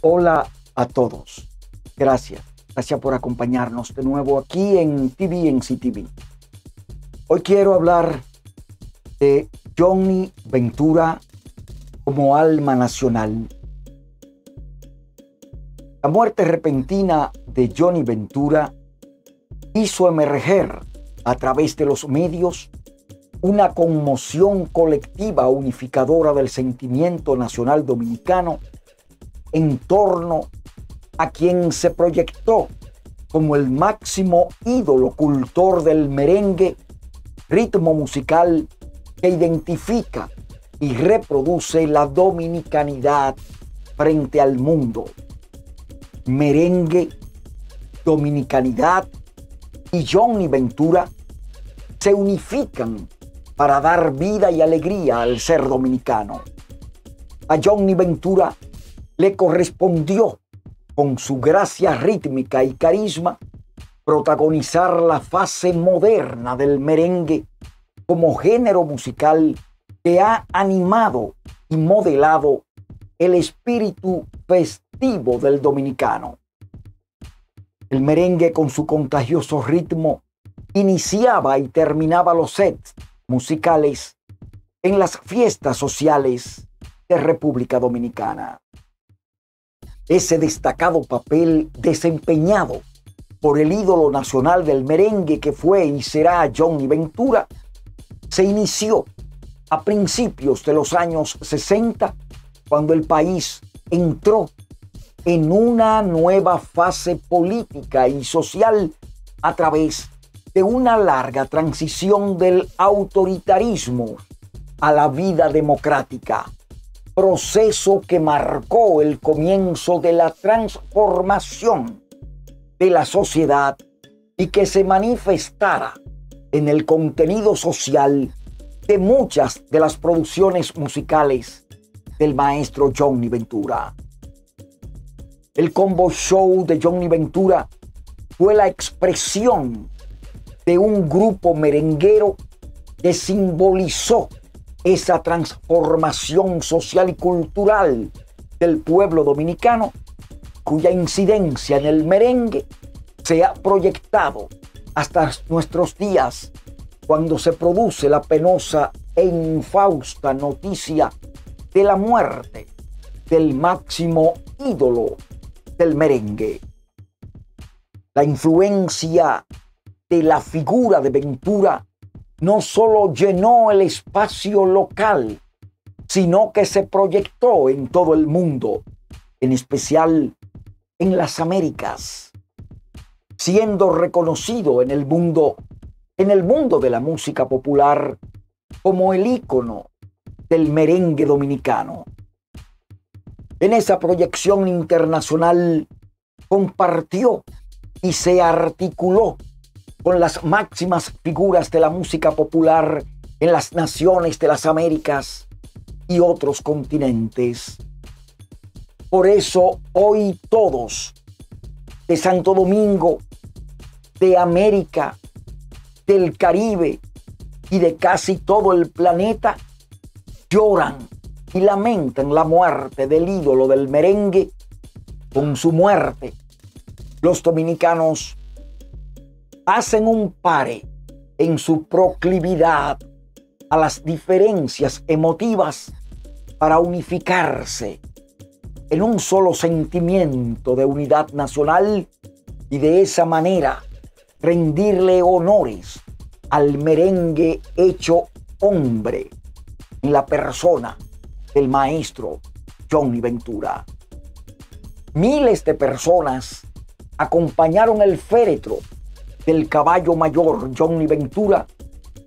Hola a todos. Gracias. Gracias por acompañarnos de nuevo aquí en TVMCTV. Hoy quiero hablar de Johnny Ventura como alma nacional. La muerte repentina de Johnny Ventura hizo emerger a través de los medios una conmoción colectiva unificadora del sentimiento nacional dominicano en torno a quien se proyectó como el máximo ídolo cultor del merengue, ritmo musical que identifica y reproduce la dominicanidad frente al mundo. Merengue, dominicanidad y Johnny Ventura se unifican para dar vida y alegría al ser dominicano. A Johnny Ventura le correspondió, con su gracia rítmica y carisma, protagonizar la fase moderna del merengue como género musical que ha animado y modelado el espíritu festivo del dominicano. El merengue, con su contagioso ritmo, iniciaba y terminaba los sets musicales en las fiestas sociales de República Dominicana. Ese destacado papel desempeñado por el ídolo nacional del merengue que fue y será Johnny Ventura, se inició a principios de los años 60, cuando el país entró en una nueva fase política y social a través de una larga transición del autoritarismo a la vida democrática. Proceso que marcó el comienzo de la transformación de la sociedad y que se manifestara en el contenido social de muchas de las producciones musicales del maestro Johnny Ventura. El combo show de Johnny Ventura fue la expresión de un grupo merenguero que simbolizó esa transformación social y cultural del pueblo dominicano, cuya incidencia en el merengue se ha proyectado hasta nuestros días, cuando se produce la penosa e infausta noticia de la muerte del máximo ídolo del merengue. La influencia de la figura de Ventura no solo llenó el espacio local, sino que se proyectó en todo el mundo, en especial en las Américas, siendo reconocido en el mundo de la música popular como el ícono del merengue dominicano. En esa proyección internacional compartió y se articuló con las máximas figuras de la música popular en las naciones de las Américas y otros continentes. Por eso hoy todos, de Santo Domingo, de América, del Caribe y de casi todo el planeta, lloran y lamentan la muerte del ídolo del merengue. Con su muerte, los dominicanos hacen un pare en su proclividad a las diferencias emotivas para unificarse en un solo sentimiento de unidad nacional y de esa manera rendirle honores al merengue hecho hombre en la persona del maestro Johnny Ventura. Miles de personas acompañaron el féretro del caballo mayor Johnny Ventura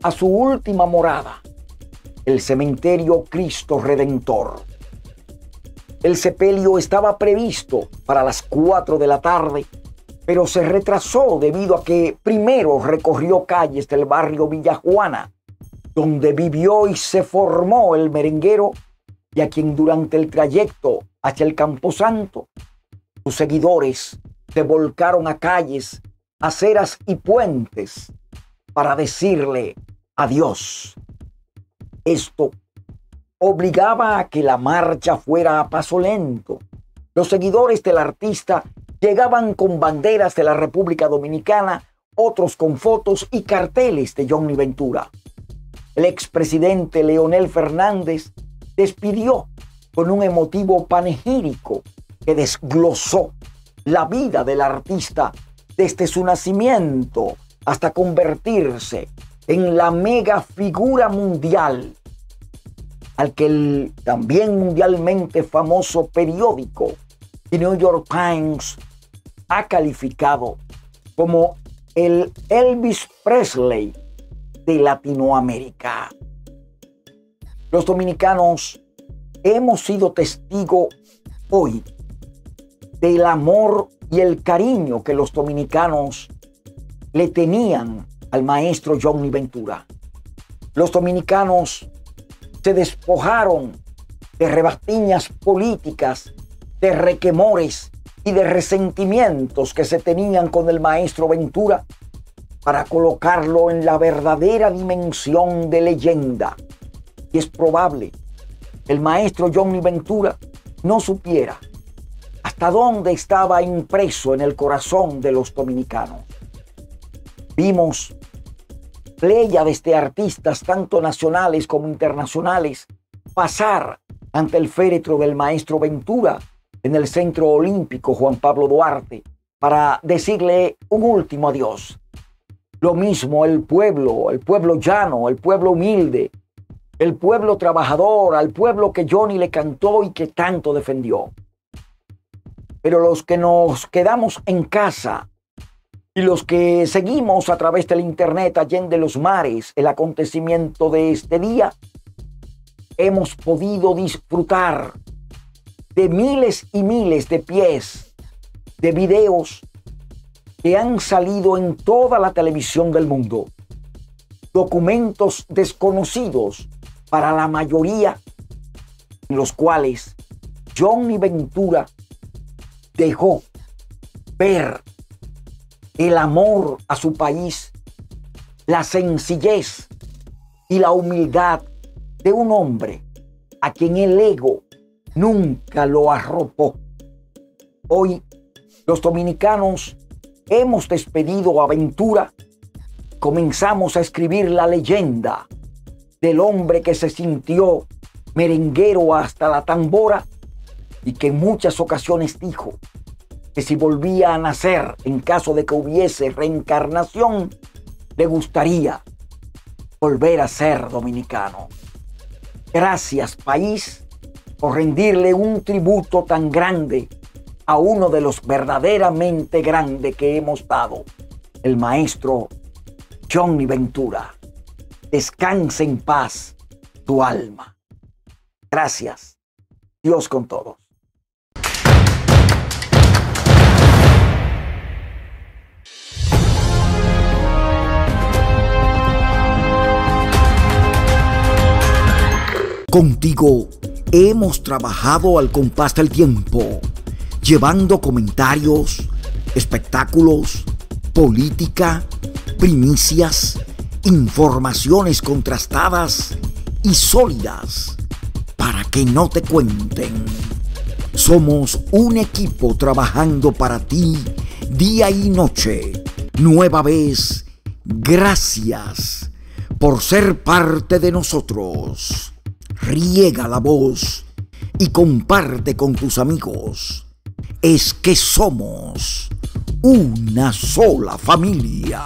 a su última morada, el cementerio Cristo Redentor. El sepelio estaba previsto para las 4 de la tarde, pero se retrasó debido a que primero recorrió calles del barrio Villa Juana, donde vivió y se formó el merenguero, y a quien durante el trayecto hacia el Camposanto, sus seguidores se volcaron a calles, aceras y puentes para decirle adiós. Esto obligaba a que la marcha fuera a paso lento, Los seguidores del artista llegaban con banderas de la República Dominicana, otros con fotos y carteles de Johnny Ventura. El expresidente Leonel Fernández despidió con un emotivo panegírico que desglosó la vida del artista desde su nacimiento hasta convertirse en la mega figura mundial, al que el también mundialmente famoso periódico The New York Times ha calificado como el Elvis Presley de Latinoamérica. Los dominicanos hemos sido testigo hoy del amor y el cariño que los dominicanos le tenían al maestro Johnny Ventura. Los dominicanos se despojaron de rebastiñas políticas, de requemores y de resentimientos que se tenían con el maestro Ventura para colocarlo en la verdadera dimensión de leyenda. Y es probable que el maestro Johnny Ventura no supiera hasta dónde estaba impreso en el corazón de los dominicanos. Vimos pléyades de artistas, tanto nacionales como internacionales, pasar ante el féretro del maestro Ventura en el Centro Olímpico Juan Pablo Duarte para decirle un último adiós. Lo mismo el pueblo llano, el pueblo humilde, el pueblo trabajador, al pueblo que Johnny le cantó y que tanto defendió. Pero los que nos quedamos en casa y los que seguimos a través del internet allende los mares el acontecimiento de este día, hemos podido disfrutar de miles y miles de pies de videos que han salido en toda la televisión del mundo. Documentos desconocidos para la mayoría, en los cuales Johnny Ventura dejó ver el amor a su país, la sencillez y la humildad de un hombre a quien el ego nunca lo arropó. Hoy los dominicanos hemos despedido a Ventura. Comenzamos a escribir la leyenda del hombre que se sintió merenguero hasta la tambora y que en muchas ocasiones dijo que si volvía a nacer, en caso de que hubiese reencarnación, le gustaría volver a ser dominicano. Gracias, país, por rendirle un tributo tan grande a uno de los verdaderamente grandes que hemos dado, el maestro Johnny Ventura. Descanse en paz tu alma. Gracias. Dios con todos. Contigo hemos trabajado al compás del tiempo, llevando comentarios, espectáculos, política, primicias, informaciones contrastadas y sólidas para que no te cuenten. Somos un equipo trabajando para ti día y noche. Nueva vez, gracias por ser parte de nosotros. Riega la voz y comparte con tus amigos. Es que somos una sola familia.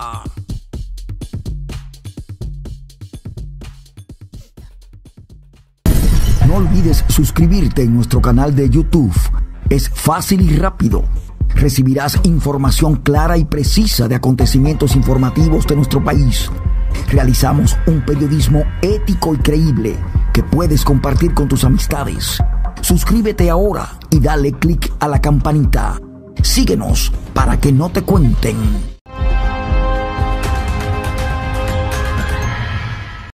No olvides suscribirte en nuestro canal de YouTube. Es fácil y rápido. Recibirás información clara y precisa de acontecimientos informativos de nuestro país. Realizamos un periodismo ético y creíble que puedes compartir con tus amistades. Suscríbete ahora y dale clic a la campanita. Síguenos para que no te cuenten.